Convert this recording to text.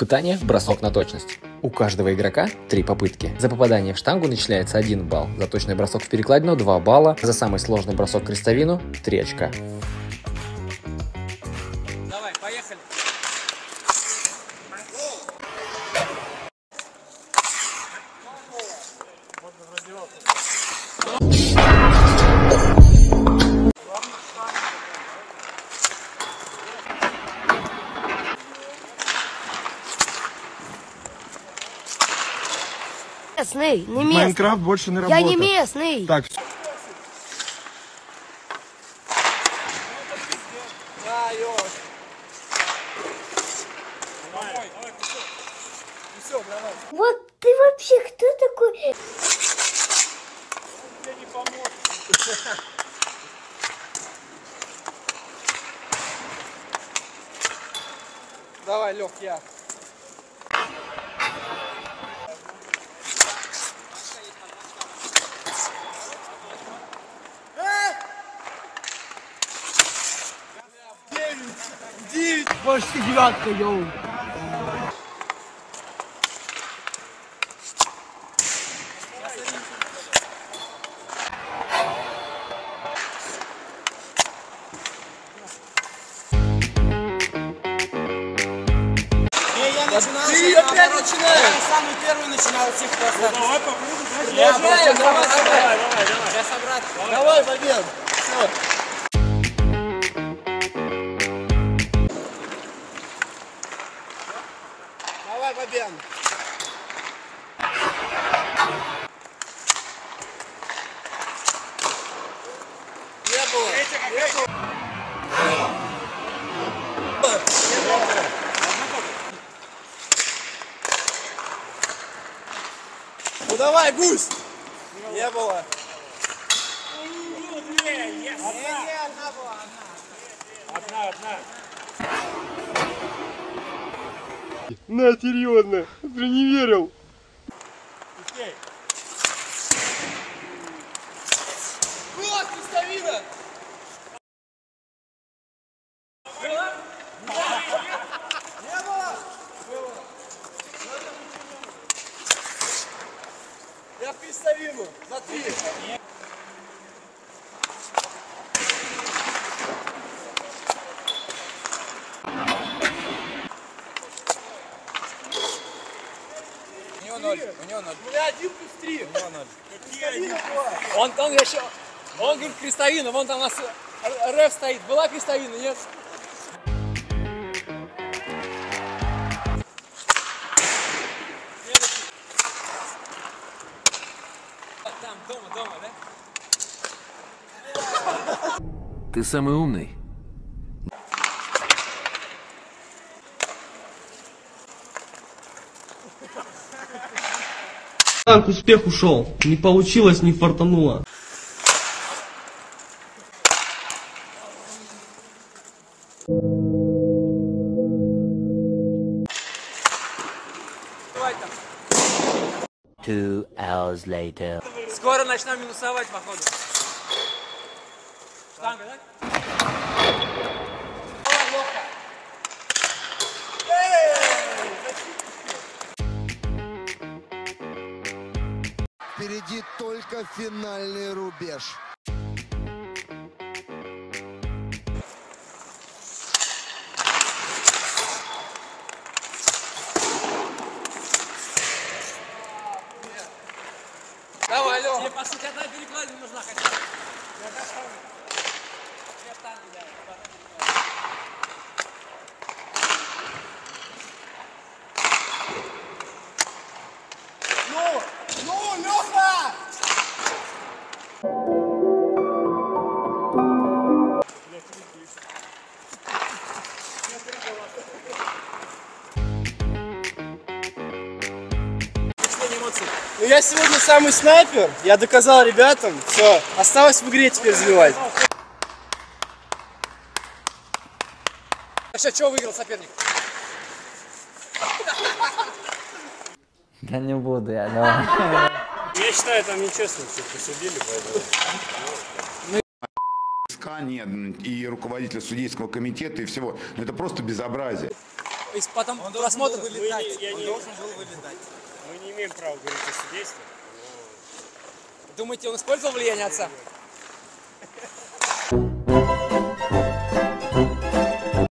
Испытание «Бросок на точность». У каждого игрока 3 попытки. За попадание в штангу начисляется 1 балл, за точный бросок в перекладину 2 балла, за самый сложный бросок в крестовину 3 очка. Давай, поехали! Местный, не местный. Майнкрафт больше не работает. Я не местный. Так. Вот ты вообще кто такой? Тебе не поможет. Давай, Лёх, я. Больше девятка, йоу. Я самый первый начинал всех красавцев. Давай, попробуй. Я знаю, давай. Сейчас обратно. Давай, победа. Все. Победа. Ну давай, гусь. Не было. Одна. На, серьезно, ты не верил. Вот, крестовина! Не было? Было. Я в крестовину, за 3. У меня 1 + 3. Он там еще. Он говорит, крестовина, вон там у нас рэф стоит. Была крестовина, нет? Там, дома, да? Ты самый умный. Успех ушел, не получилось, не фартануло. Скоро начнем минусовать, походу. Штанга, да? Впереди только финальный рубеж. Давай, Лёха. Мне, по сути, одна перекладина нужна хотя бы. Я штангу даю. Ну я сегодня самый снайпер, я доказал ребятам, все, осталось в игре теперь забивать. А сейчас чего выиграл соперник? Да не буду я, давай. Я считаю, там нечестно все посудили, поэтому... И руководителя судейского комитета и всего, это просто безобразие. есть потом просмотр вылетать. Он должен был вылетать. Мы не имеем права говорить о судействе. Думаете, он использовал влияние отца?